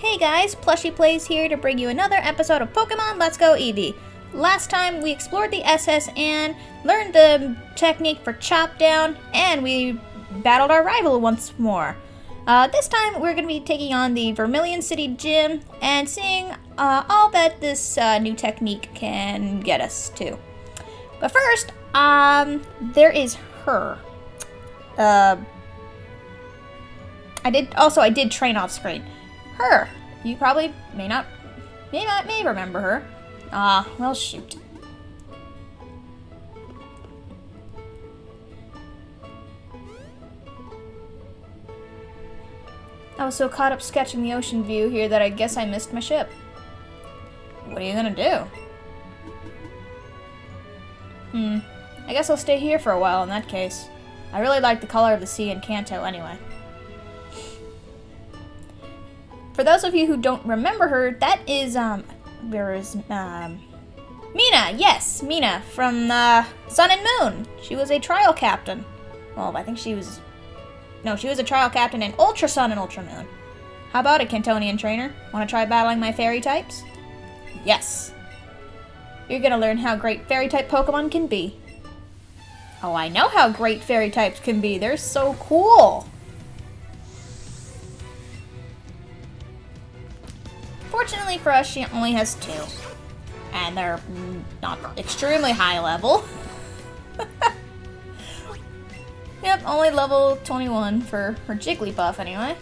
Hey guys, Plushy Plays here to bring you another episode of Pokemon Let's Go Eevee. Last time we explored the SS Anne, learned the technique for Chop Down, and we battled our rival once more. This time we're going to be taking on the Vermilion City Gym and seeing all that this new technique can get us to. But first, there is her. I did train off screen. Her. You probably may remember her. Well, shoot. I was so caught up sketching the ocean view here that I guess I missed my ship. What are you gonna do? I guess I'll stay here for a while in that case. I really like the color of the sea in Kanto anyway. For those of you who don't remember her, that is, Mina! Yes, Mina from, Sun and Moon! She was a trial captain. Well, I think she was... No, she was a trial captain in Ultra Sun and Ultra Moon. How about a Kantonian trainer? Want to try battling my fairy types? Yes. You're gonna learn how great fairy type Pokemon can be. Oh, I know how great fairy types can be. They're so cool. Fortunately for us, she only has two. And they're not extremely high level. Yep, only level 21 for her Jigglypuff anyway.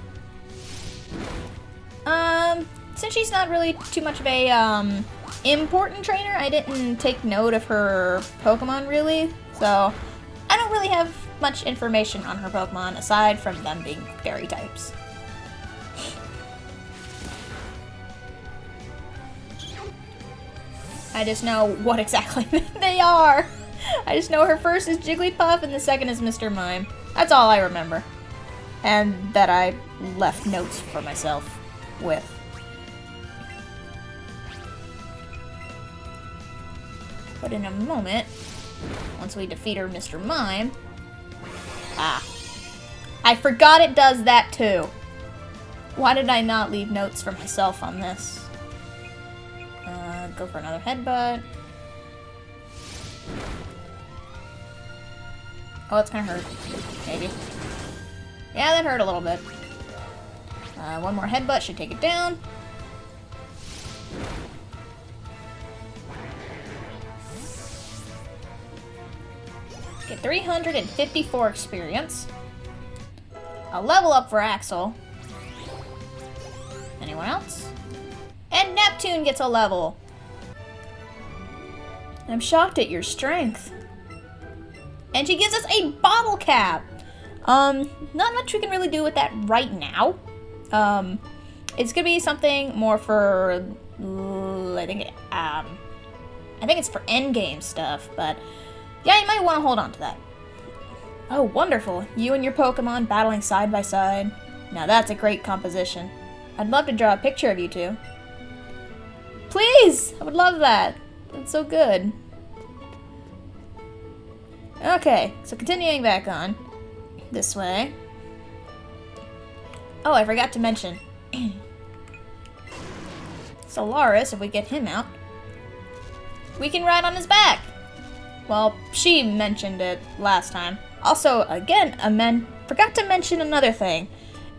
Since she's not really too much of a important trainer, I didn't take note of her Pokemon really. So, I don't really have much information on her Pokemon, aside from them being fairy types. I just know what exactly they are. I just know her first is Jigglypuff and the second is Mr. Mime. That's all I remember. And that I left notes for myself with. But in a moment... Once we defeat her, Mr. Mime... Ah. I forgot it does that too. Why did I not leave notes for myself on this? Go for another headbutt. Oh, it's gonna hurt. Maybe. Yeah, that hurt a little bit. One more headbutt should take it down. Get 354 experience. A level up for Axel. Anyone else? And Neptune gets a level. I'm shocked at your strength. And she gives us a bottle cap. Not much we can really do with that right now. It's gonna be something more for, I think it's for endgame stuff, but. Yeah, you might want to hold on to that. Oh, wonderful. You and your Pokemon battling side by side. Now that's a great composition. I'd love to draw a picture of you two. Please! I would love that. That's so good. Okay, so continuing back on. This way. Oh, I forgot to mention. Solaris, if we get him out, we can ride on his back. Well, she mentioned it last time. Also, again, forgot to mention another thing.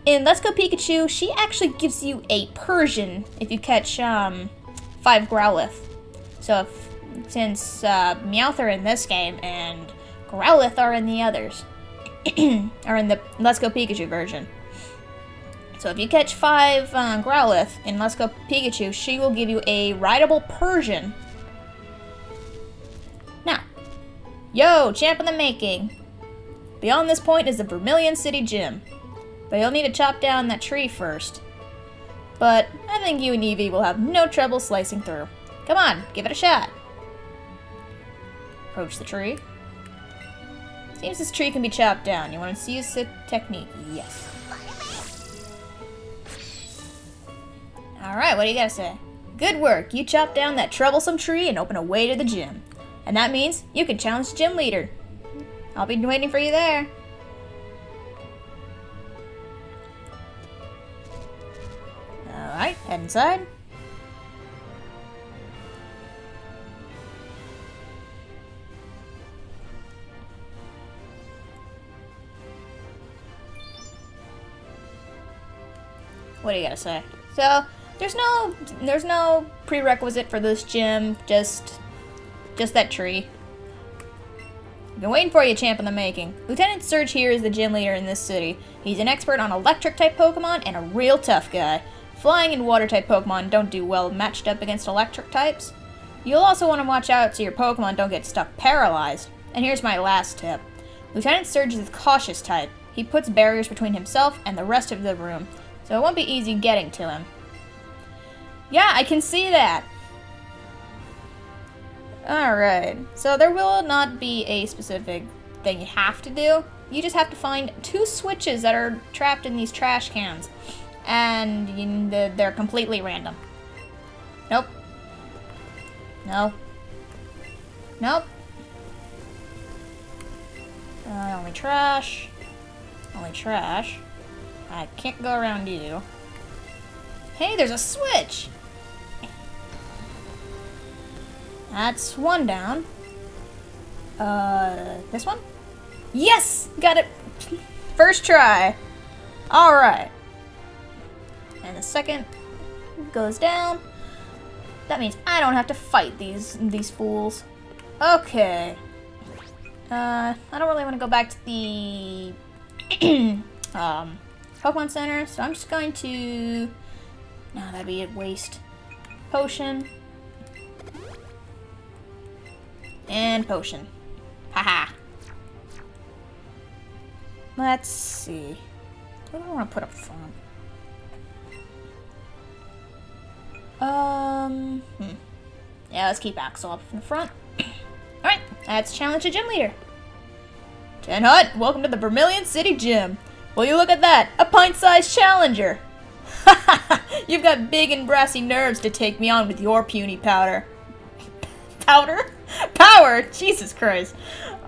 In Let's Go Pikachu, she actually gives you a Persian if you catch 5 Growlithe. So, since Meowth are in this game and Growlithe are in the others, or in the Let's Go Pikachu version. So, if you catch 5 Growlithe in Let's Go Pikachu, she will give you a rideable Persian. Yo, champ in the making! Beyond this point is the Vermilion City Gym. But you'll need to chop down that tree first. But I think you and Eevee will have no trouble slicing through. Come on, give it a shot! Approach the tree. Seems this tree can be chopped down. You want to use the technique? Yes. Alright, what do you gotta say? Good work! You chop down that troublesome tree and open a way to the gym. And that means you can challenge Gym Leader. I'll be waiting for you there. Alright. Head inside. What do you gotta say? So there's no prerequisite for this gym, just that tree. I've been waiting for you, champ in the making. Lieutenant Surge here is the gym leader in this city. He's an expert on electric-type Pokemon and a real tough guy. Flying and water-type Pokemon don't do well matched up against electric types. You'll also want to watch out so your Pokemon don't get stuck paralyzed. And here's my last tip. Lieutenant Surge is a cautious type. He puts barriers between himself and the rest of the room, so it won't be easy getting to him. Yeah, I can see that! Alright, so there will not be a specific thing you have to do. You just have to find two switches that are trapped in these trash cans. And they're completely random. Nope. No. Nope. Only trash. Only trash. I can't go around you. Hey, there's a switch! That's one down. This one? Yes! Got it! First try! Alright. And the second goes down. That means I don't have to fight these fools. Okay. I don't really want to go back to the Pokemon Center, so I'm just going to... No, that'd be a waste. Potion. And potion. Haha. Let's see. What do I want to put up front? Yeah, let's keep Axel up in the front. Alright, let's challenge the gym leader. Ten Hut, welcome to the Vermilion City Gym. Will you look at that? A pint-sized challenger! Ha ha ha! You've got big and brassy nerves to take me on with your puny powder. Powder? Power! Jesus Christ.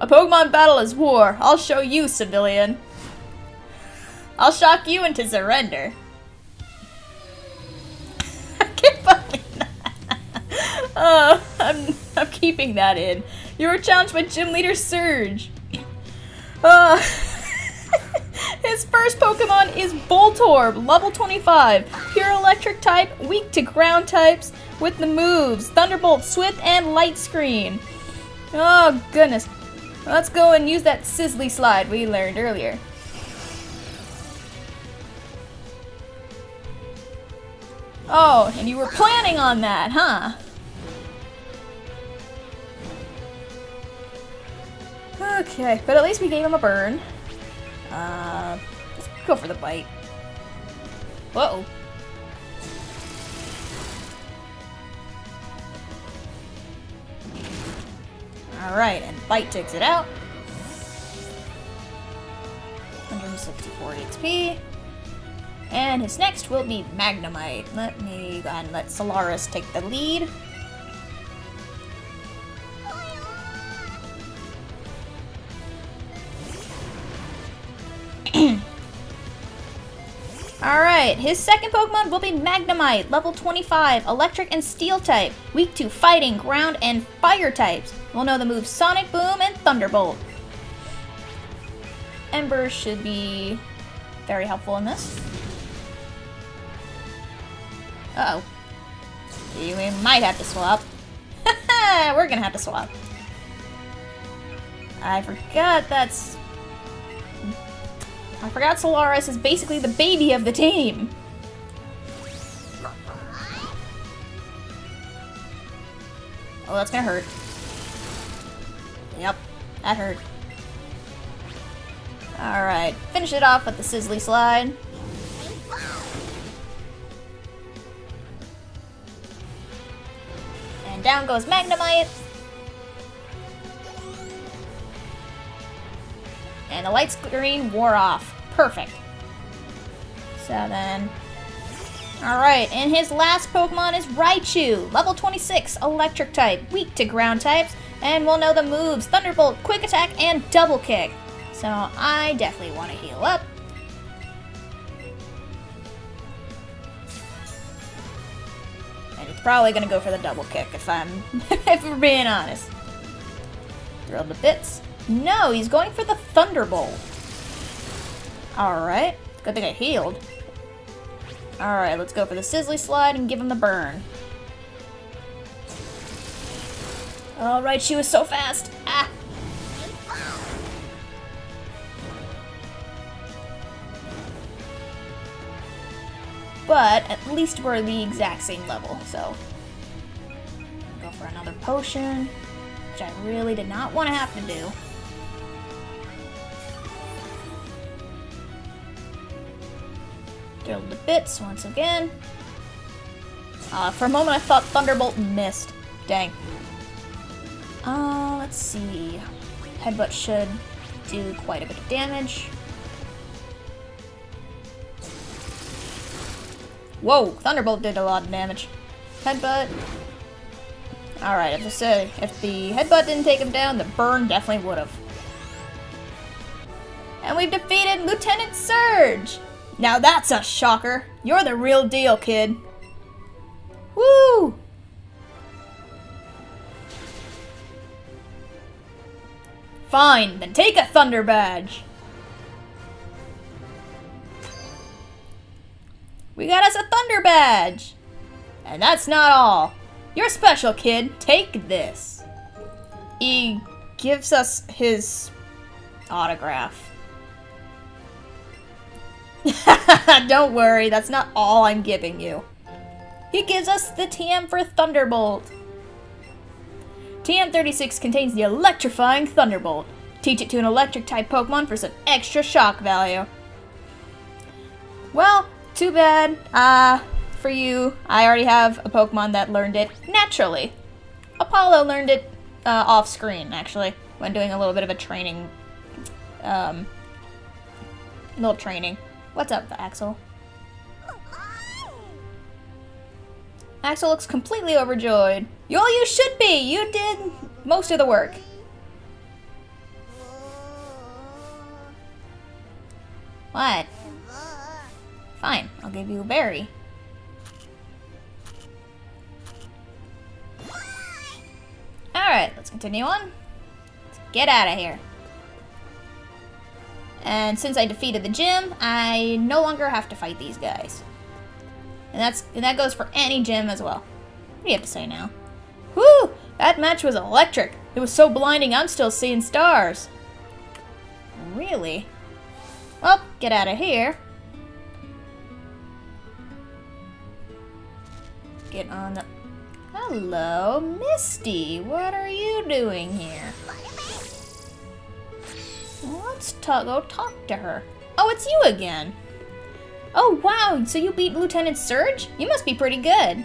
A Pokemon battle is war. I'll show you, civilian. I'll shock you into surrender. I can't believe that. Oh, I'm keeping that in. You were challenged by Gym Leader Surge. His first Pokemon is Voltorb, level 25. Pure electric type, weak to ground types, with the moves Thunderbolt, Swift, and Light Screen. Oh, goodness. Let's go and use that Sizzly Slide we learned earlier. Oh, and you were planning on that, huh? Okay, but at least we gave him a burn. Let's go for the bite. Whoa. Alright, and bite takes it out. 164 XP. And his next will be Magnemite. Let me go ahead and let Solaris take the lead. Alright, his second Pokemon will be Magnemite, level 25, electric and steel type, weak to fighting, ground, and fire types. We'll know the moves Sonic Boom and Thunderbolt. Ember should be very helpful in this. Uh-oh. We might have to swap. Haha, we're gonna have to swap. I forgot Solaris is basically the baby of the team. Oh, that's gonna hurt. Yep, that hurt. Alright, finish it off with the Sizzly Slide. And down goes Magnemite. And the light screen wore off. Perfect. So then... Alright, and his last Pokemon is Raichu, level 26, electric type, weak to ground types, and we'll know the moves Thunderbolt, Quick Attack, and Double Kick. So I definitely want to heal up. probably gonna go for the double kick if I'm if we're being honest. Drilled to bits. No, he's going for the Thunderbolt. Alright. Good thing I healed. Alright, let's go for the Sizzly Slide and give him the burn. Alright, she was so fast. Ah! But at least we're the exact same level, so. Go for another potion, which I really did not want to have to do. Drilled to bits once again. For a moment I thought Thunderbolt missed. Dang. Let's see. Headbutt should do quite a bit of damage. Whoa, Thunderbolt did a lot of damage. Headbutt. Alright, I have to say, if the headbutt didn't take him down, the burn definitely would have. And we've defeated Lieutenant Surge! Now that's a shocker. You're the real deal, kid. Woo! Fine, then take a thunder badge. We got us a thunder badge. And that's not all. You're special, kid. Take this. He gives us his autograph. Don't worry, that's not all I'm giving you. He gives us the TM for Thunderbolt. TM36 contains the electrifying Thunderbolt. Teach it to an electric type Pokemon for some extra shock value. Well, too bad for you. I already have a Pokemon that learned it naturally. Apollo learned it off screen, actually, when doing a little bit of a training. Little training. What's up, Axel? Axel looks completely overjoyed. You should be! You did most of the work. What? Fine, I'll give you a berry. Alright, let's continue on. Let's get out of here. And since I defeated the gym, I no longer have to fight these guys. And that goes for any gym as well. What do you have to say now? Whoo! That match was electric. It was so blinding, I'm still seeing stars. Really? Well, get out of here. Get on the... Hello, Misty. What are you doing here? Let's go talk to her. Oh, it's you again. Oh, wow, so you beat Lieutenant Surge? You must be pretty good.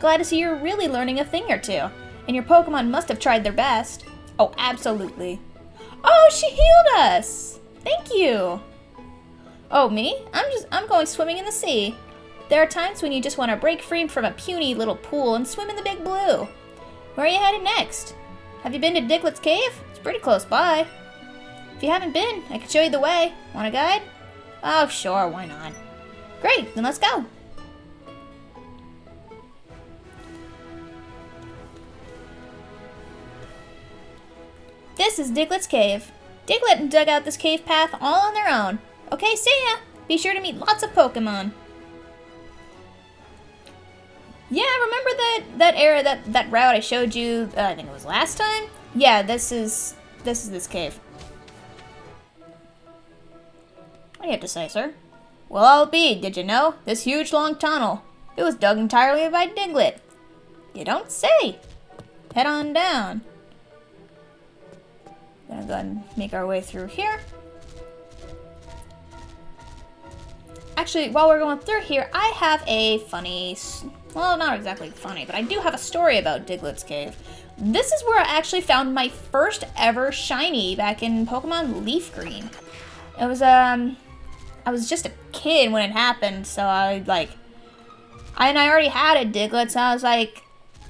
Glad to see you're really learning a thing or two. And your Pokemon must have tried their best. Oh, absolutely. Oh, she healed us. Thank you. Oh, me? I'm going swimming in the sea. There are times when you just want to break free from a puny little pool and swim in the big blue. Where are you headed next? Have you been to Diglett's Cave? It's pretty close by. If you haven't been, I can show you the way. Want a guide? Oh, sure, why not? Great, then let's go. This is Diglett's Cave. Diglett dug out this cave path all on their own. Okay, see ya! Be sure to meet lots of Pokemon. Yeah, remember that route I showed you, I think it was last time? Yeah, this is this cave. What do you have to say, sir? Well, I'll be, did you know? This huge long tunnel. It was dug entirely by Diglett. You don't say. Head on down. Gonna go ahead and make our way through here. Actually, while we're going through here, I have a funny, well, not exactly funny, but I do have a story about Diglett's Cave. This is where I actually found my first ever shiny back in Pokemon Leaf Green. It was, I was just a kid when it happened, so I already had a Diglett, so I was like,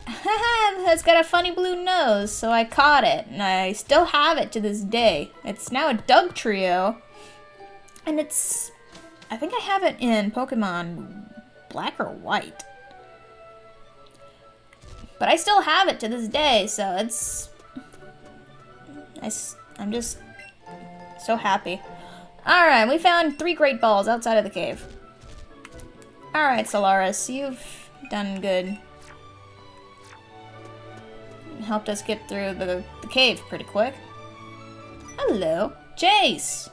haha, it's got a funny blue nose, so I caught it, and I still have it to this day. It's now a Dugtrio, and it's, I think I have it in Pokemon Black or White. But I still have it to this day, so it's... I'm just so happy. Alright, we found 3 great balls outside of the cave. Alright, Solaris, you've done good. Helped us get through the cave pretty quick. Hello, Chase!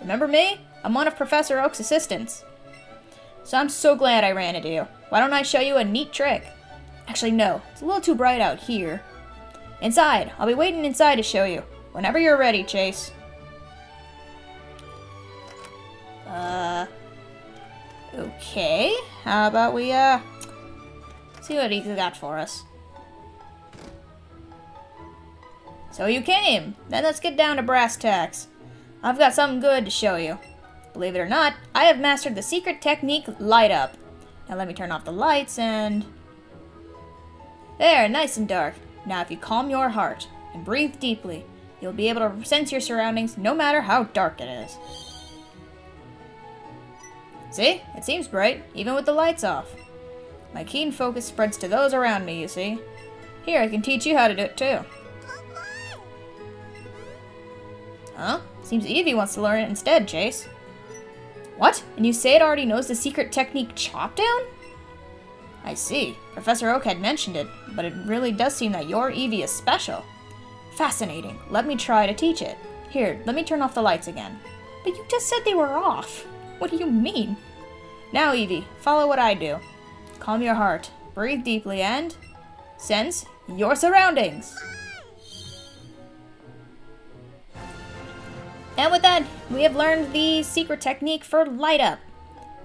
Remember me? I'm one of Professor Oak's assistants. So I'm so glad I ran into you. Why don't I show you a neat trick? Actually, no. It's a little too bright out here. Inside. I'll be waiting inside to show you. Whenever you're ready, Chase. Okay. How about we, see what he's got for us. So you came. Then let's get down to brass tacks. I've got something good to show you. Believe it or not, I have mastered the secret technique, Light Up. Now let me turn off the lights and... There, nice and dark. Now if you calm your heart and breathe deeply, you'll be able to sense your surroundings no matter how dark it is. See? It seems bright, even with the lights off. My keen focus spreads to those around me, you see. Here, I can teach you how to do it too. Huh? Seems Eevee wants to learn it instead, Chase. What? And you say it already knows the secret technique, Chop Down? I see. Professor Oak had mentioned it, but it really does seem that your Eevee is special. Fascinating. Let me try to teach it. Here, let me turn off the lights again. But you just said they were off. What do you mean? Now, Eevee, follow what I do. Calm your heart, breathe deeply, and sense your surroundings. And with that, we have learned the secret technique for Light Up.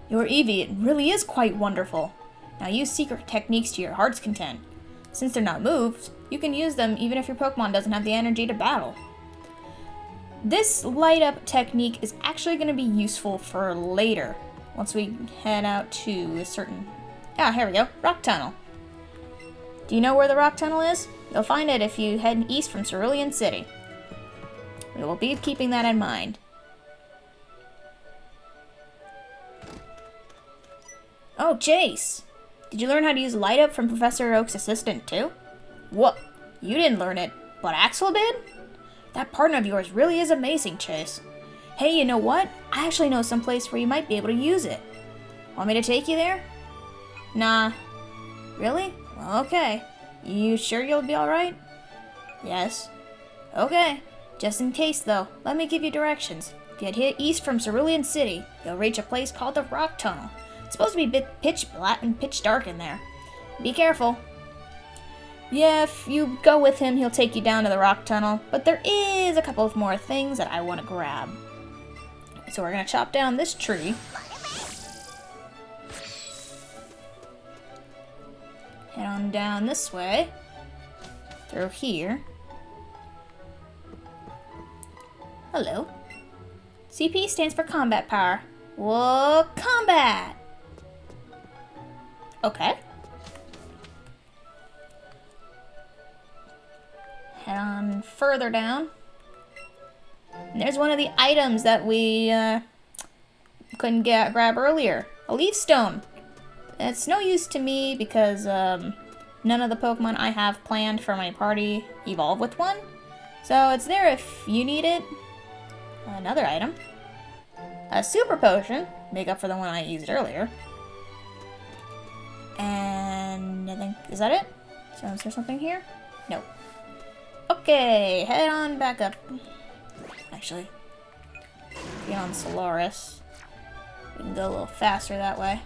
Your Eevee, it really is quite wonderful. Now use secret techniques to your heart's content. Since they're not moves, you can use them even if your Pokemon doesn't have the energy to battle. This Light Up technique is actually going to be useful for later, once we head out to a certain... Ah, here we go, Rock Tunnel. Do you know where the Rock Tunnel is? You'll find it if you head east from Cerulean City. We will be keeping that in mind. Oh, Chase! Did you learn how to use Light Up from Professor Oak's assistant, too? What? You didn't learn it, but Axel did? That partner of yours really is amazing, Chase. Hey, you know what? I actually know some place where you might be able to use it. Want me to take you there? Nah. Really? Well, okay. You sure you'll be alright? Yes. Okay. Just in case, though, let me give you directions. If you head east from Cerulean City, you'll reach a place called the Rock Tunnel. It's supposed to be pitch black and pitch dark in there. Be careful. Yeah, if you go with him, he'll take you down to the Rock Tunnel. But there is a couple of more things that I want to grab. So we're going to chop down this tree. Head on down this way. Through here. Hello. CP stands for combat power. Whoa, combat! Okay. Head on further down. And there's one of the items that we couldn't grab earlier. A leaf stone. It's no use to me because none of the Pokemon I have planned for my party evolve with one. So it's there if you need it. Another item. A super potion. Make up for the one I used earlier. And I think, is that it? So is there something here? No. Okay, head on back up. Actually, get on Solaris. We can go a little faster that way.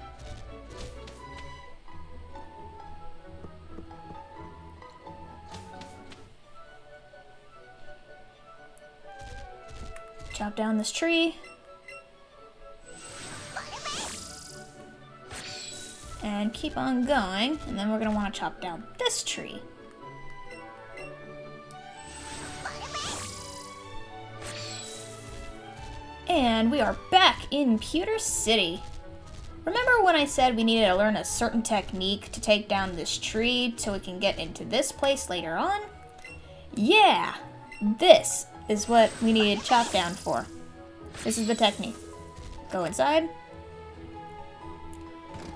Chop down this tree. And keep on going, and then we're gonna want to chop down this tree. And we are back in Pewter City. Remember when I said we needed to learn a certain technique to take down this tree so we can get into this place later on? Yeah, this is what we needed chop down for. This is the technique. Go inside.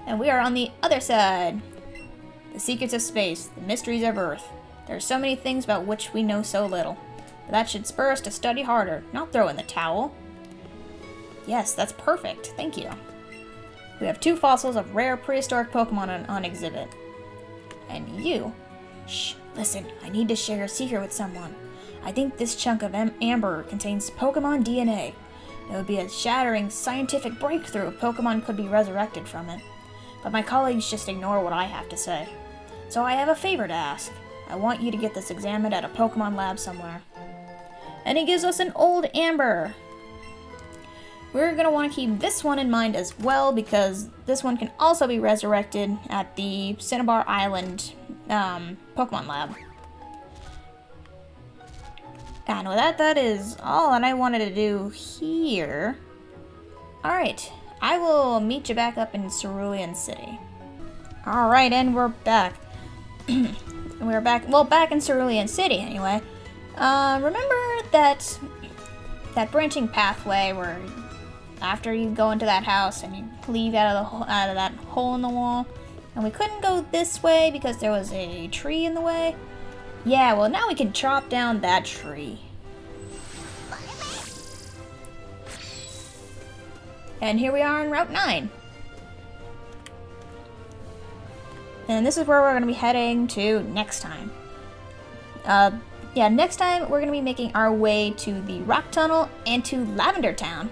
And we are on the other side. the secrets of space, the mysteries of Earth. There are so many things about which we know so little. But that should spur us to study harder, not throw in the towel. Yes, that's perfect. Thank you. We have 2 fossils of rare prehistoric Pokemon on exhibit. And you... Shh, listen, I need to share a secret with someone. I think this chunk of amber contains Pokemon DNA. It would be a shattering scientific breakthrough if Pokemon could be resurrected from it. But my colleagues just ignore what I have to say. So I have a favor to ask. I want you to get this examined at a Pokemon lab somewhere. And he gives us an old amber. We're going to want to keep this one in mind as well, because this one can also be resurrected at the Cinnabar Island Pokemon lab. And with that is all that I wanted to do here. Alright, I will meet you back up in Cerulean City. Alright, and we're back. We're back, well, back in Cerulean City anyway. Remember that branching pathway where after you go into that house and you leave out of that hole in the wall, and we couldn't go this way because there was a tree in the way? Yeah, well, now we can chop down that tree. And here we are on Route 9. And this is where we're going to be heading to next time. Yeah, next time we're going to be making our way to the Rock Tunnel and to Lavender Town.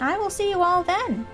I will see you all then.